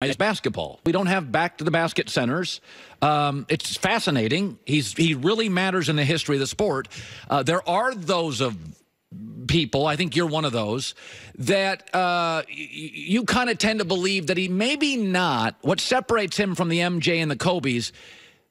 It's basketball. We don't have back-to-the-basket centers. It's fascinating. He really matters in the history of the sport. There are those of people, I think you're one of those, that you kind of tend to believe that he maybe not, what separates him from the MJ and the Kobes,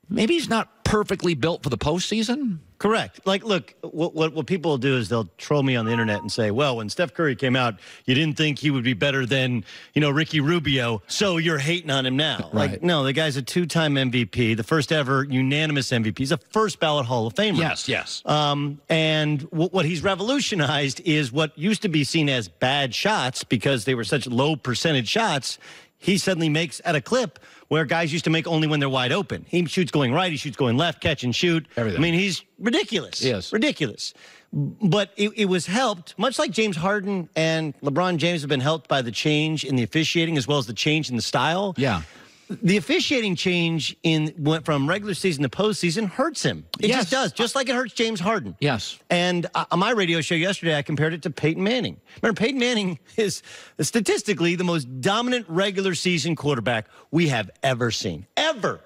maybe he's not perfectly built for the postseason? Correct. Like, look, what people will do is they'll troll me on the internet and say, well, when Steph Curry came out, you didn't think he would be better than, you know, Ricky Rubio, so you're hating on him now. Right. Like, no, the guy's a two-time MVP, the first ever unanimous MVP. He's a first-ballot Hall of Famer. Yes, yes. And what he's revolutionized is what used to be seen as bad shots because they were such low-percentage shots. He suddenly makes at a clip where guys used to make only when they're wide open. He shoots going right, he shoots going left, catch and shoot. Everything. I mean, he's ridiculous. Yes. Ridiculous. But it was helped, much like James Harden and LeBron James have been helped by the change in the officiating as well as the change in the style. Yeah. The officiating change went from regular season to postseason hurts him. It just does, just like it hurts James Harden. Yes. And on my radio show yesterday, I compared it to Peyton Manning. Remember, Peyton Manning is statistically the most dominant regular season quarterback we have ever seen, ever.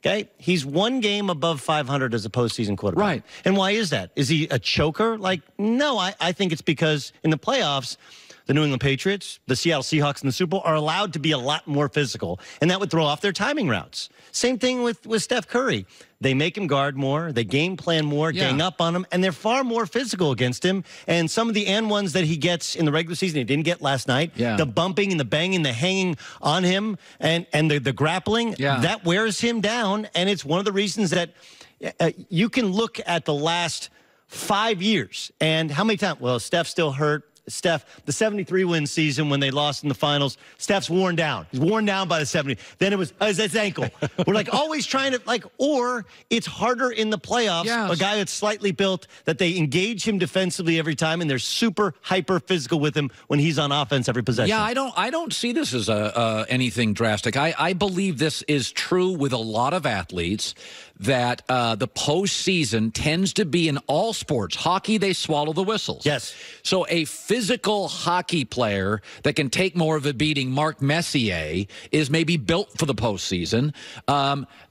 Okay? He's one game above 500 as a postseason quarterback. Right. And why is that? Is he a choker? Like, no, I think it's because in the playoffs, the New England Patriots, the Seattle Seahawks, and the Super Bowl are allowed to be a lot more physical, and that would throw off their timing routes. Same thing with Steph Curry. They make him guard more, they game plan more, gang up on him, and they're far more physical against him. And some of the and ones that he gets in the regular season, he didn't get last night, the bumping and the banging, the hanging on him, and the grappling, that wears him down, and it's one of the reasons that you can look at the last 5 years and how many times, well, Steph's still hurt. Steph, the 73-win season when they lost in the finals, Steph's worn down. He's worn down by the 70. Then it was his ankle. We're like always trying to, like, or it's harder in the playoffs. Yes. A guy that's slightly built, that they engage him defensively every time, and they're super hyper physical with him when he's on offense every possession. Yeah, I don't see this as anything drastic. I believe this is true with a lot of athletes that the postseason tends to be in all sports. Hockey, they swallow the whistles. Yes. So a physical hockey player that can take more of a beating, Mark Messier, is maybe built for the postseason.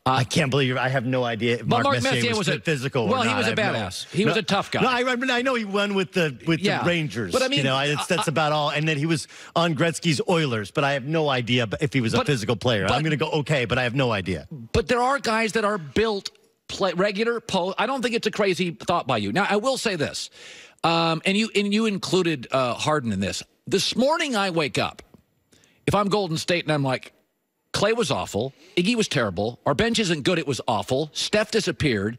I can't believe I have no idea if Mark Messier was a physical. Well, or not. He was a badass. No, he was a tough guy. No, I know he won with the Rangers. But I mean, you know, that's about all. And then he was on Gretzky's Oilers, but I have no idea if he was a physical player. I'm going to go okay, but I have no idea. But there are guys that are built regular post. I don't think it's a crazy thought by you. Now, I will say this. And you included Harden in this. This morning I wake up, if I'm Golden State, and I'm like, Clay was awful, Iggy was terrible, our bench isn't good, it was awful, Steph disappeared,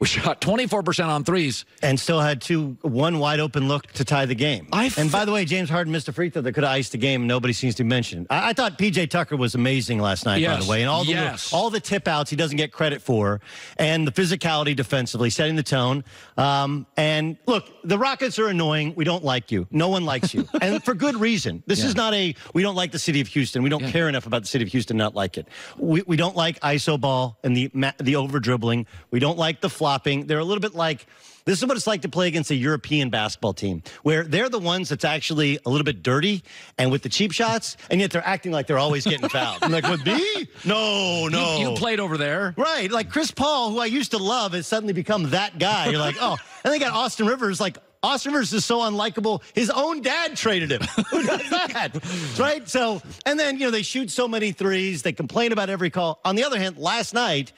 we shot 24% on threes. And still had one wide-open look to tie the game. And by the way, James Harden missed a free throw that could have iced the game, and nobody seems to mention. I thought P.J. Tucker was amazing last night, by the way. And all the tip-outs he doesn't get credit for, and the physicality defensively, setting the tone. And look, the Rockets are annoying. We don't like you. No one likes you. And for good reason. This is not a, we don't like the city of Houston. We don't care enough about the city of Houston to not like it. We don't like iso ball and the over-dribbling. We don't like the flopping. They're a little bit like, this is what it's like to play against a European basketball team, where they're the ones that's actually a little bit dirty and with the cheap shots, and yet they're acting like they're always getting fouled. I'm like, with me? No, no. You played over there. Right. Like Chris Paul, who I used to love, has suddenly become that guy. You're like, oh. And they got Austin Rivers, like, Austin Rivers is so unlikable, his own dad traded him. Who does that? Right? So, and then, you know, they shoot so many threes, they complain about every call. On the other hand, last night,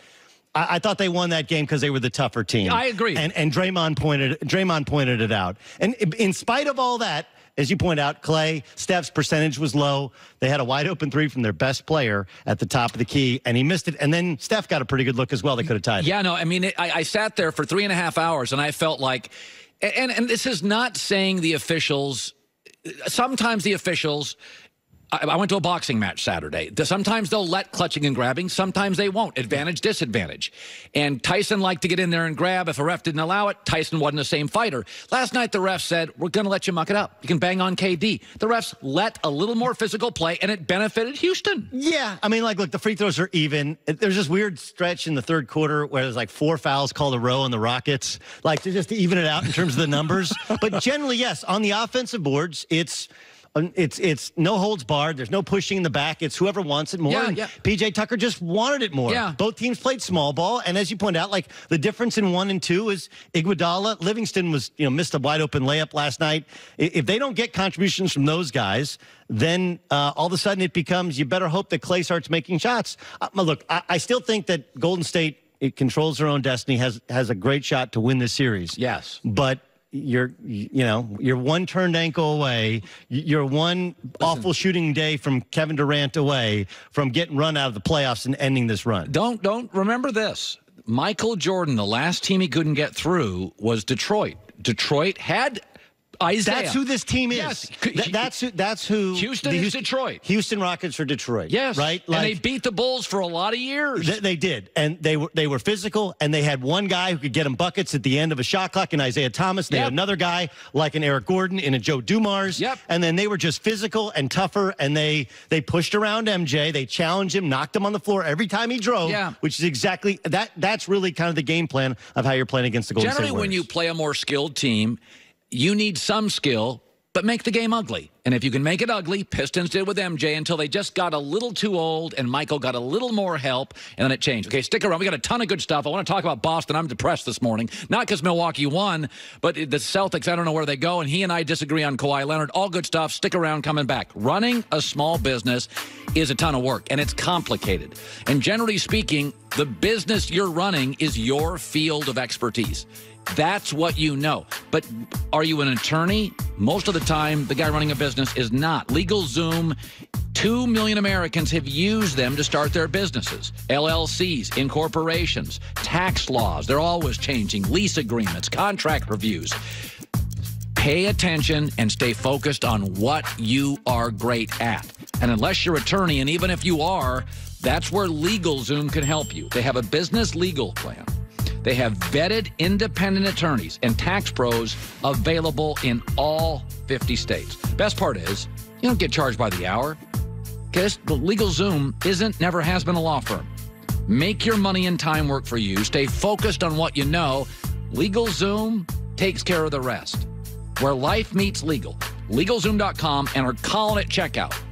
I thought they won that game because they were the tougher team. I agree. And Draymond pointed it out. And in spite of all that, as you point out, Clay, Steph's percentage was low. They had a wide-open three from their best player at the top of the key, and he missed it. And then Steph got a pretty good look as well. They could have tied it. Yeah, no, I mean, I sat there for 3.5 hours, and I felt like, and this is not saying the officials, sometimes the officials, I went to a boxing match Saturday. Sometimes they'll let clutching and grabbing. Sometimes they won't. Advantage, disadvantage. And Tyson liked to get in there and grab. If a ref didn't allow it, Tyson wasn't the same fighter. Last night, the ref said, we're going to let you muck it up. You can bang on KD. The refs let a little more physical play, and it benefited Houston. Yeah. I mean, like, look, the free throws are even. There's this weird stretch in the third quarter where there's, like, 4 fouls called a row on the Rockets. Like, to just even it out in terms of the numbers. But generally, yes, on the offensive boards, it's It's no holds barred. There's no pushing in the back. It's whoever wants it more. Yeah, yeah. P.J. Tucker just wanted it more. Yeah. Both teams played small ball, and as you point out, like the difference in 1 and 2 is Iguodala. Livingston was, you know, missed a wide open layup last night. If they don't get contributions from those guys, then all of a sudden it becomes you better hope that Clay starts making shots. Look, I still think that Golden State controls their own destiny, has a great shot to win this series. Yes, but you're one turned ankle away. You're one awful shooting day from Kevin Durant away from getting run out of the playoffs and ending this run. Don't remember this. Michael Jordan, the last team he couldn't get through was Detroit. Detroit had Isaiah. That's who this team is. Yes. That's who. Houston is Detroit. Houston Rockets are Detroit. Yes. Right? Like, and they beat the Bulls for a lot of years. They did. And they were physical, and they had one guy who could get them buckets at the end of a shot clock in Isaiah Thomas. They had another guy like an Eric Gordon in a Joe Dumars. Yep. And then they were just physical and tougher, and they pushed around MJ. They challenged him, knocked him on the floor every time he drove, which is exactly that. That's really kind of the game plan of how you're playing against the Golden State Warriors. Generally, when you play a more skilled team, you need some skill, but make the game ugly. And if you can make it ugly, Pistons did with MJ until they just got a little too old and Michael got a little more help, and then it changed. Okay, stick around. We got a ton of good stuff. I want to talk about Boston. I'm depressed this morning. Not because Milwaukee won, but the Celtics, I don't know where they go, and he and I disagree on Kawhi Leonard. All good stuff. Stick around. Coming back. Running a small business is a ton of work, and it's complicated. And generally speaking, the business you're running is your field of expertise. That's what you know. But are you an attorney? Most of the time, the guy running a business is not. LegalZoom, 2 million Americans have used them to start their businesses. LLCs, incorporations, tax laws. They're always changing. Lease agreements, contract reviews. Pay attention and stay focused on what you are great at. And unless you're an attorney, and even if you are, that's where LegalZoom can help you. They have a business legal plan. They have vetted independent attorneys and tax pros available in all 50 states. Best part is, you don't get charged by the hour. Because LegalZoom never has been a law firm. Make your money and time work for you. Stay focused on what you know. LegalZoom takes care of the rest. Where life meets legal. LegalZoom.com, and are calling it checkout.